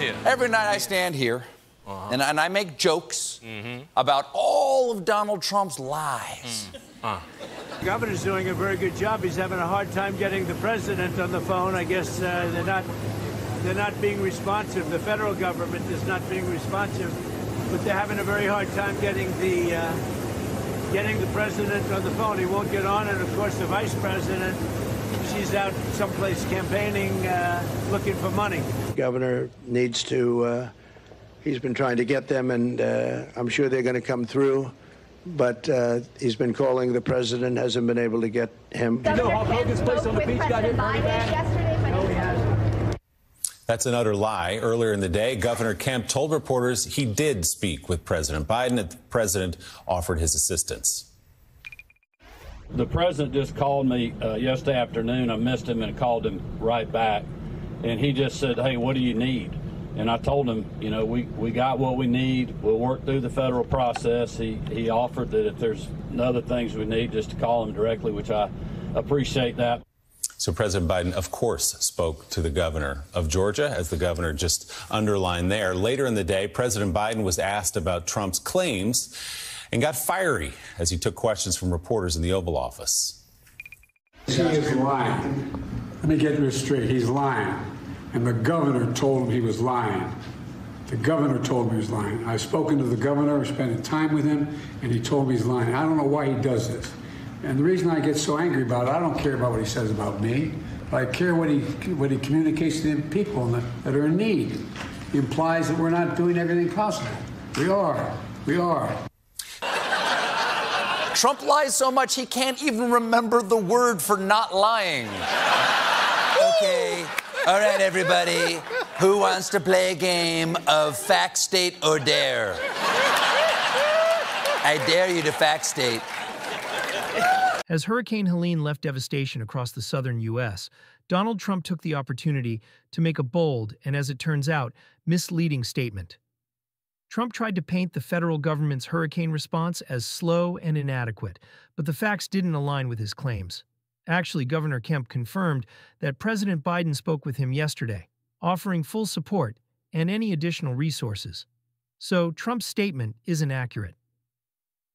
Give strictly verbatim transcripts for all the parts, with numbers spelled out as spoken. Yeah. Every night I stand here uh-huh. and, and I make jokes mm-hmm. about all of Donald Trump's lies. Mm. Uh. The governor's doing a very good job. He's having a hard time getting the president on the phone. I guess uh, they're not they're not being responsive. The federal government is not being responsive, but they're having a very hard time getting the uh, getting the president on the phone. He won't get on, and of course the vice president, she's out someplace campaigning, uh, looking for money. Governor needs to, uh, he's been trying to get them, and uh, I'm sure they're going to come through. But uh, he's been calling the president, hasn't been able to get him. Governor no, Hogan's place on the beach got hit by that. Yesterday, but no, he hasn't. That's an utter lie. Earlier in the day, Governor Kemp told reporters he did speak with President Biden, and the president offered his assistance. The president just called me uh, yesterday afternoon. I missed him and called him right back. And he just said, hey, what do you need? And I told him, you know, we, we got what we need. We'll work through the federal process. He, he offered that if there's other things we need, just to call him directly, which I appreciate that. So President Biden, of course, spoke to the governor of Georgia, as the governor just underlined there. Later in the day, President Biden was asked about Trump's claims and got fiery as he took questions from reporters in the Oval Office. He is lying. Let me get this straight. He's lying. And the governor told him he was lying. The governor told me he was lying. I've spoken to the governor, spending time with him, and he told me he's lying. I don't know why he does this. And the reason I get so angry about it, I don't care about what he says about me, but I care what he, what he communicates to the people that are in need. He implies that we're not doing everything possible. We are. We are. Trump lies so much he can't even remember the word for not lying. Okay. All right, everybody, who wants to play a game of fact, state, or dare? I dare you to fact state. As Hurricane Helene left devastation across the southern U S, Donald Trump took the opportunity to make a bold and, as it turns out, misleading statement. Trump tried to paint the federal government's hurricane response as slow and inadequate, but the facts didn't align with his claims. Actually, Governor Kemp confirmed that President Biden spoke with him yesterday, offering full support and any additional resources. So Trump's statement isn't accurate.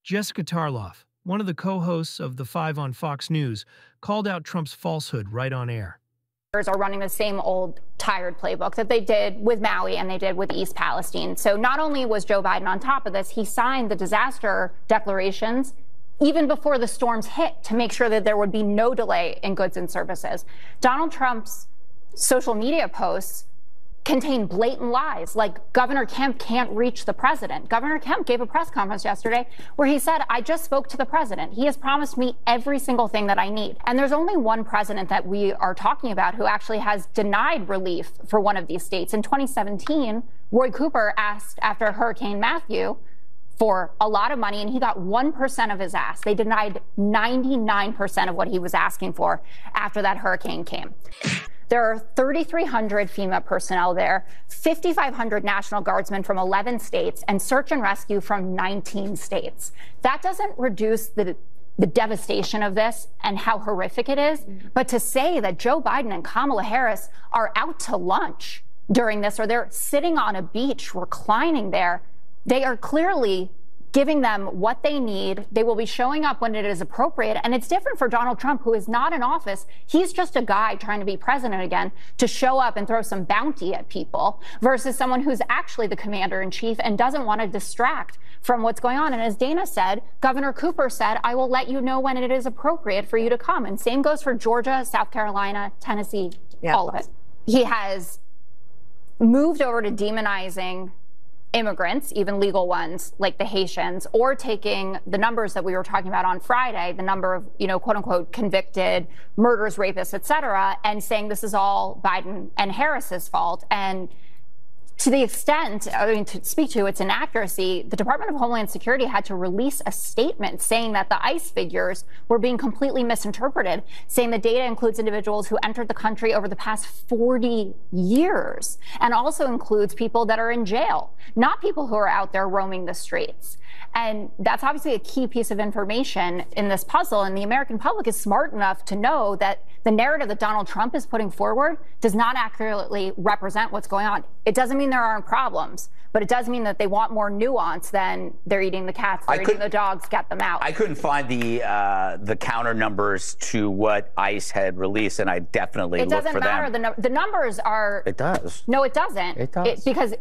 Jessica Tarlov, one of the co-hosts of The Five on Fox News, called out Trump's falsehood right on air. Are running the same old tired playbook that they did with Maui and they did with East Palestine. So not only was Joe Biden on top of this, he signed the disaster declarations even before the storms hit to make sure that there would be no delay in goods and services. Donald Trump's social media posts contain blatant lies, like Governor Kemp can't reach the president. Governor Kemp gave a press conference yesterday where he said, I just spoke to the president. He has promised me every single thing that I need. And there's only one president that we are talking about who actually has denied relief for one of these states. In twenty seventeen, Roy Cooper asked after Hurricane Matthew for a lot of money, and he got one percent of his ask. They denied ninety-nine percent of what he was asking for after that hurricane came. There are thirty-three hundred FEMA personnel there, fifty-five hundred National Guardsmen from eleven states, and search and rescue from nineteen states. That doesn't reduce the, the devastation of this and how horrific it is, but to say that Joe Biden and Kamala Harris are out to lunch during this, or they're sitting on a beach reclining there, they are clearly giving them what they need. They will be showing up when it is appropriate. And it's different for Donald Trump, who is not in office. He's just a guy trying to be president again to show up and throw some bounty at people versus someone who's actually the commander in chief and doesn't want to distract from what's going on. And as Dana said, Governor Cooper said, I will let you know when it is appropriate for you to come. And same goes for Georgia, South Carolina, Tennessee, yeah, all of it. He has moved over to demonizing immigrants, even legal ones like the Haitians, or taking the numbers that we were talking about on Friday, the number of, you know, quote unquote, convicted murders, rapists, et cetera, and saying this is all Biden and Harris's fault. And to the extent, I mean, to speak to its inaccuracy, the Department of Homeland Security had to release a statement saying that the ICE figures were being completely misinterpreted, saying the data includes individuals who entered the country over the past forty years, and also includes people that are in jail, not people who are out there roaming the streets. And that's obviously a key piece of information in this puzzle, and the American public is smart enough to know that the narrative that Donald Trump is putting forward does not accurately represent what's going on. It doesn't mean there aren't problems, but it does mean that they want more nuance than they're eating the cats, they're eating the dogs, get them out. I couldn't find the uh, the counter numbers to what ICE had released, and I definitely looked for them. It doesn't matter. The, the numbers are... It does. No, it doesn't. It does. It, because,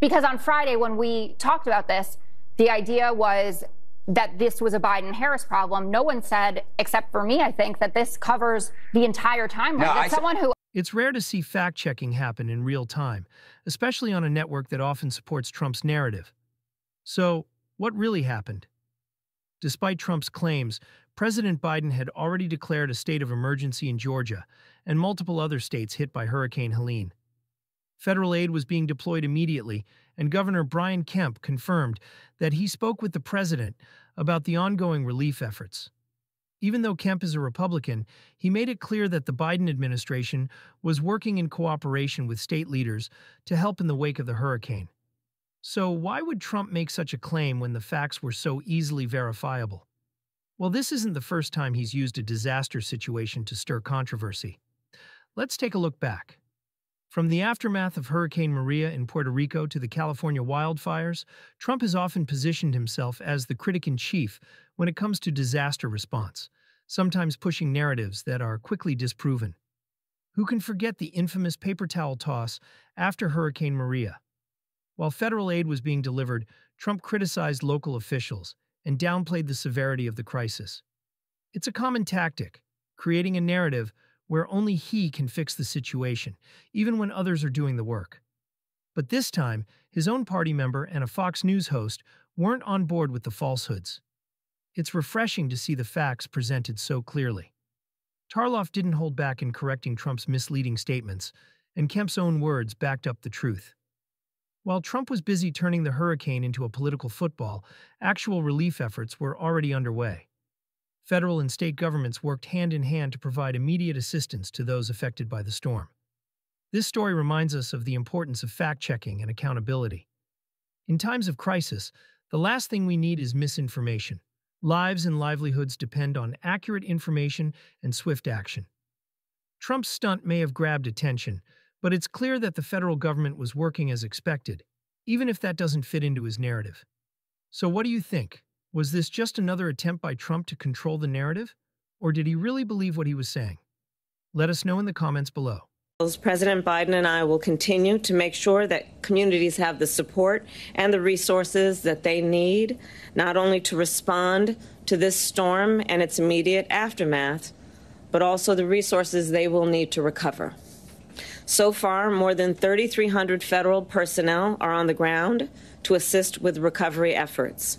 because on Friday when we talked about this, the idea was that this was a Biden-Harris problem. No one said, except for me, I think, that this covers the entire timeline. No, I... someone who... It's rare to see fact-checking happen in real time, especially on a network that often supports Trump's narrative. So, what really happened? Despite Trump's claims, President Biden had already declared a state of emergency in Georgia and multiple other states hit by Hurricane Helene. Federal aid was being deployed immediately, and Governor Brian Kemp confirmed that he spoke with the president about the ongoing relief efforts. Even though Kemp is a Republican, he made it clear that the Biden administration was working in cooperation with state leaders to help in the wake of the hurricane. So why would Trump make such a claim when the facts were so easily verifiable? Well, this isn't the first time he's used a disaster situation to stir controversy. Let's take a look back. From the aftermath of Hurricane Maria in Puerto Rico to the California wildfires, Trump has often positioned himself as the critic-in-chief when it comes to disaster response, sometimes pushing narratives that are quickly disproven. Who can forget the infamous paper towel toss after Hurricane Maria? While federal aid was being delivered, Trump criticized local officials and downplayed the severity of the crisis. It's a common tactic, creating a narrative where only he can fix the situation, even when others are doing the work. But this time, his own party member and a Fox News host weren't on board with the falsehoods. It's refreshing to see the facts presented so clearly. Tarlov didn't hold back in correcting Trump's misleading statements, and Kemp's own words backed up the truth. While Trump was busy turning the hurricane into a political football, actual relief efforts were already underway. Federal and state governments worked hand-in-hand to provide immediate assistance to those affected by the storm. This story reminds us of the importance of fact-checking and accountability. In times of crisis, the last thing we need is misinformation. Lives and livelihoods depend on accurate information and swift action. Trump's stunt may have grabbed attention, but it's clear that the federal government was working as expected, even if that doesn't fit into his narrative. So what do you think? Was this just another attempt by Trump to control the narrative, or did he really believe what he was saying? Let us know in the comments below. President Biden and I will continue to make sure that communities have the support and the resources that they need, not only to respond to this storm and its immediate aftermath, but also the resources they will need to recover. So far, more than three thousand three hundred federal personnel are on the ground to assist with recovery efforts.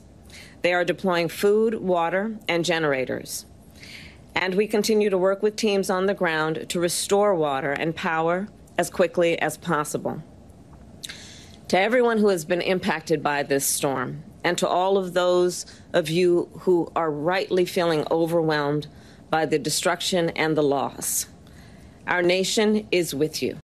They are deploying food, water, and generators. And we continue to work with teams on the ground to restore water and power as quickly as possible. To everyone who has been impacted by this storm, and to all of those of you who are rightly feeling overwhelmed by the destruction and the loss, our nation is with you.